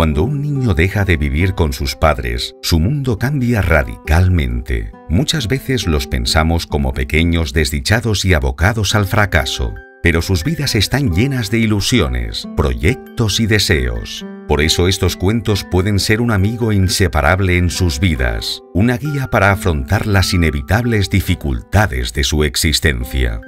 Cuando un niño deja de vivir con sus padres, su mundo cambia radicalmente. Muchas veces los pensamos como pequeños desdichados y abocados al fracaso, pero sus vidas están llenas de ilusiones, proyectos y deseos. Por eso estos cuentos pueden ser un amigo inseparable en sus vidas, una guía para afrontar las inevitables dificultades de su existencia.